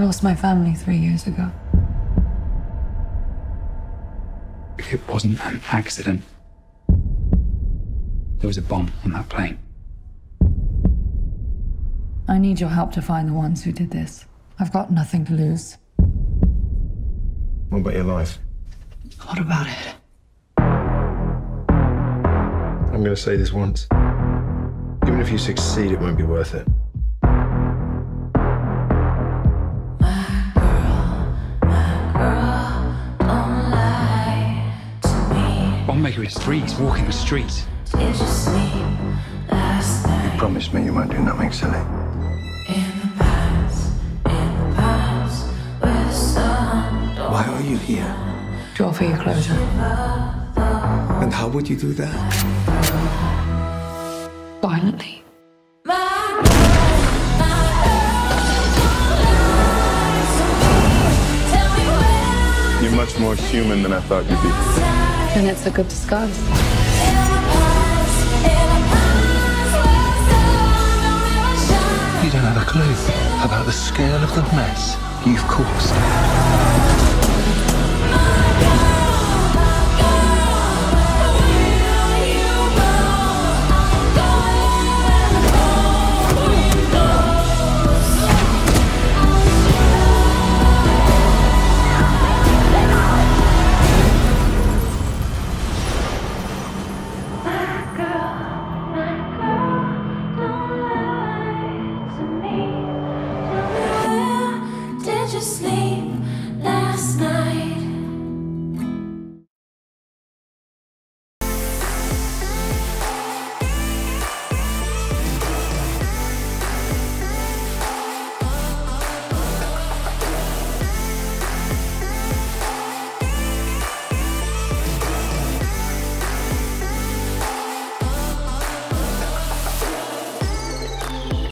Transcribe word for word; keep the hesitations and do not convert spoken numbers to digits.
I lost my family three years ago. It wasn't an accident. There was a bomb on that plane. I need your help to find the ones who did this. I've got nothing to lose. What about your life? What about it? I'm going to say this once. Even if you succeed, it won't be worth it. Bombmaker is three. He's walking the streets. Did you sleep last night? You promised me you won't do nothing silly. In the past, in the past, where the sun don't. Why are you here? To offer you closure. And how would you do that? Violently. You're much more human than I thought you'd be. And it's a good disguise. You don't have a clue about the scale of the mess you've caused.